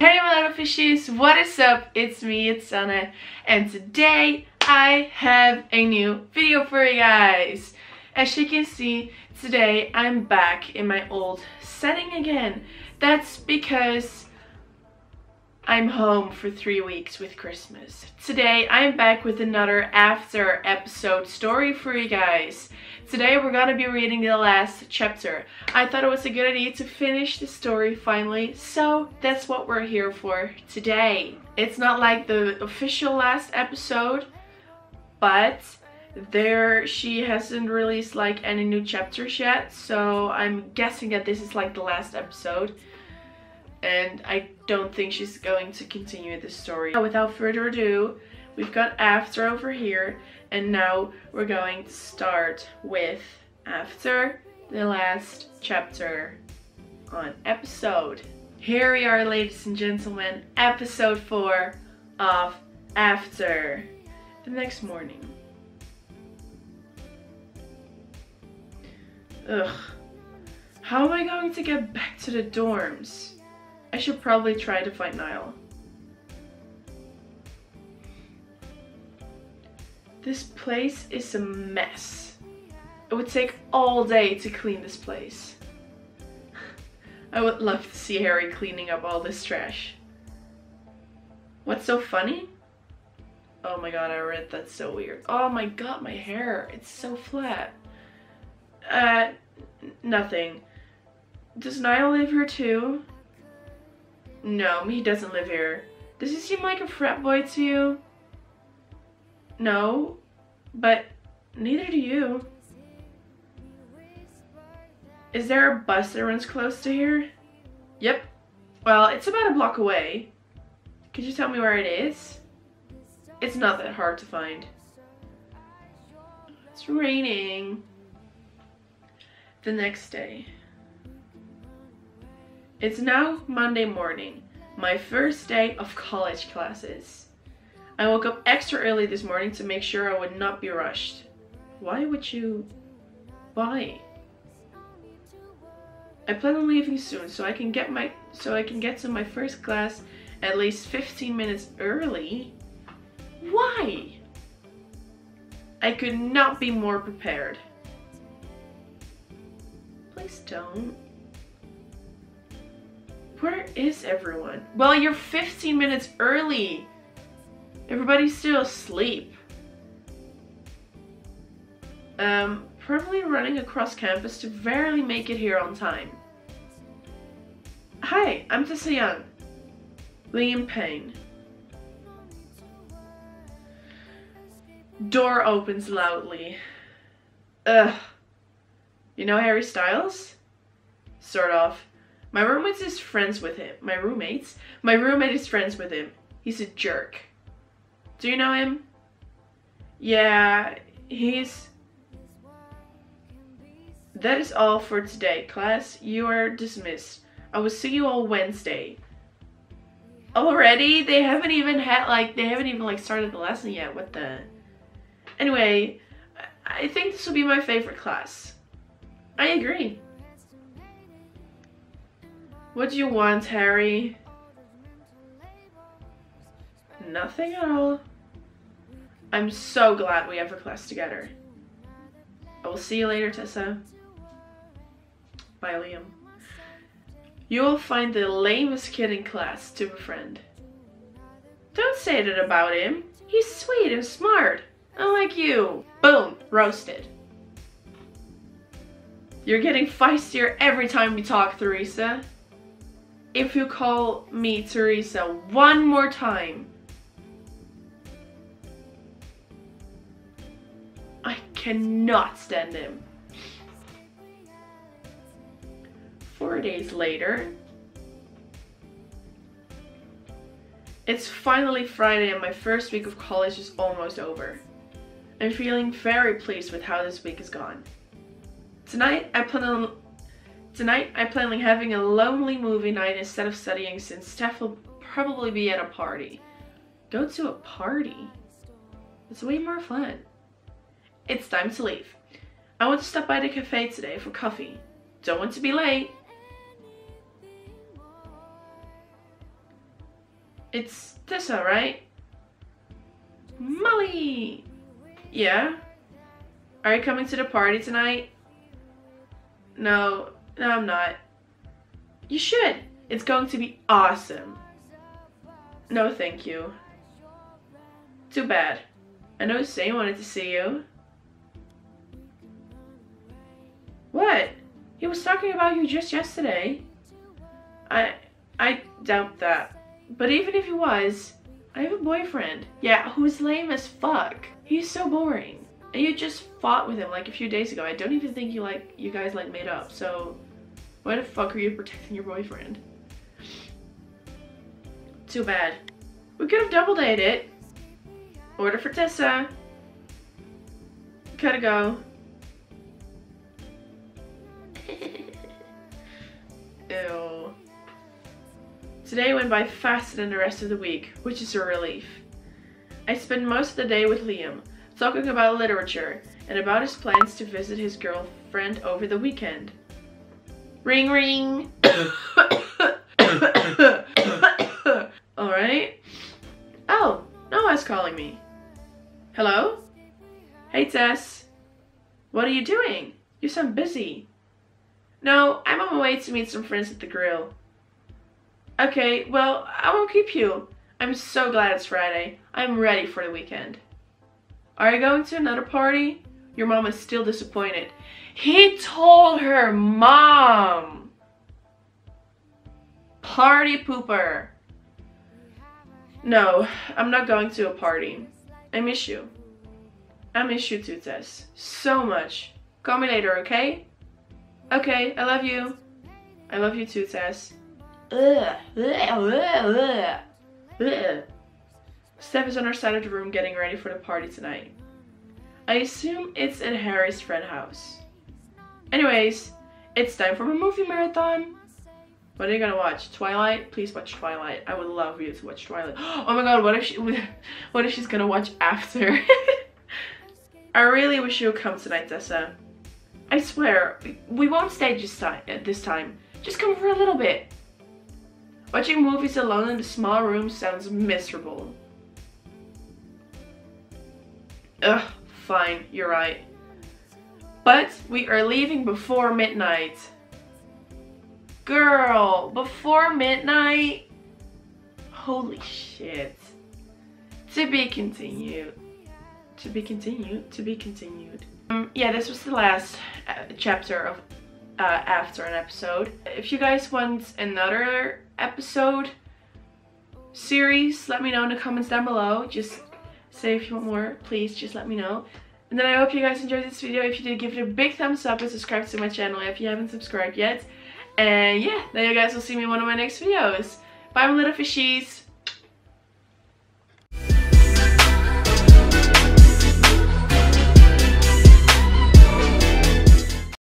Hey my little fishies, what is up? It's me, it's Sanne, and today I have a new video for you guys. As you can see, today I'm back in my old setting again. That's because I'm home for 3 weeks with Christmas. Today I'm back with another After episode story for you guys. Today we're gonna be reading the last chapter. I thought it was a good idea to finish the story finally, so that's what we're here for today. It's not like the official last episode, but she hasn't released like any new chapters yet, so I'm guessing that this is like the last episode. And I don't think she's going to continue this story. Without further ado, we've got After over here, and now we're going to start with After the last chapter on Episode. Here we are, ladies and gentlemen, episode 4 of After. The next morning. Ugh. How am I going to get back to the dorms? I should probably try to find Niall. This place is a mess. It would take all day to clean this place. I would love to see Harry cleaning up all this trash. What's so funny? Oh my god, I read that's so weird. Oh my god, my hair, it's so flat. Nothing. Does Niall live here too? No, he doesn't live here. Does he seem like a frat boy to you? No, but neither do you. Is there a bus that runs close to here? Yep. Well, it's about a block away. Could you tell me where it is? It's not that hard to find. It's raining. The next day. It's now Monday morning, my first day of college classes. I woke up extra early this morning to make sure I would not be rushed. Why would you? Why? I plan on leaving soon so I can get to my first class at least 15 minutes early. Why? I could not be more prepared. Please don't. Where is everyone? Well, you're 15 minutes early. Everybody's still asleep. Probably running across campus to barely make it here on time. Hi, I'm Tessa Young. Liam Payne. Door opens loudly. Ugh. You know Harry Styles? Sort of. My roommate is friends with him. He's a jerk. Do you know him? Yeah, That is all for today, class. You are dismissed. I will see you all Wednesday. Already? They haven't even had started the lesson yet. What the? Anyway, I think this will be my favorite class. I agree. What do you want, Harry? Nothing at all. I'm so glad we have a class together. I will see you later, Tessa. Bye, Liam. You will find the lamest kid in class to befriend. Don't say that about him. He's sweet and smart, unlike you. Boom, roasted. You're getting feistier every time we talk, Theresa. If you call me Theresa one more time. I cannot stand him. 4 days later. It's finally Friday and my first week of college is almost over. I'm feeling very pleased with how this week has gone. Tonight, I plan on having a lonely movie night instead of studying since Steph will probably be at a party. Go to a party? It's way more fun. It's time to leave. I want to stop by the cafe today for coffee. Don't want to be late. It's Tessa, right? Molly! Yeah? Are you coming to the party tonight? No, no, I'm not. You should. It's going to be awesome. No, thank you. Too bad. I know Sam wanted to see you. What? He was talking about you just yesterday. I doubt that. But even if he was, I have a boyfriend. Yeah, who's lame as fuck. He's so boring. And you just fought with him like a few days ago. I don't even think you guys made up. So why the fuck are you protecting your boyfriend? Too bad. We could have double dated it. Order for Tessa. Gotta go. Ew. Today went by faster than the rest of the week, which is a relief. I spent most of the day with Liam, talking about literature and about his plans to visit his girlfriend over the weekend. Ring ring! Alright. Oh, Noah's calling me. Hello? Hey Tess. What are you doing? You sound busy. No, I'm on my way to meet some friends at the grill. Okay, well, I won't keep you. I'm so glad it's Friday. I'm ready for the weekend. Are you going to another party? Your mom is still disappointed. He told her mom! Party pooper. No, I'm not going to a party. I miss you. I miss you too, Tess. So much. Call me later, okay? Okay, I love you. I love you too, Tess. Steph is on our side of the room getting ready for the party tonight. I assume it's at Harry's friend's house. Anyways, it's time for a movie marathon. What are you gonna watch? Twilight? Please watch Twilight. I would love you to watch Twilight. Oh my god, what if she's gonna watch After? I really wish you would come tonight, Tessa. I swear, we won't stay just this time. Just come for a little bit. Watching movies alone in the small room sounds miserable. Ugh, fine, you're right. But we are leaving before midnight. Girl, before midnight? Holy shit. To be continued. To be continued, to be continued. Yeah, this was the last chapter of After an Episode. If you guys want another episode series, let me know in the comments down below. Just say if you want more, please just let me know. And then I hope you guys enjoyed this video. If you did, give it a big thumbs up and subscribe to my channel if you haven't subscribed yet. And yeah, then you guys will see me in one of my next videos. Bye my little fishies!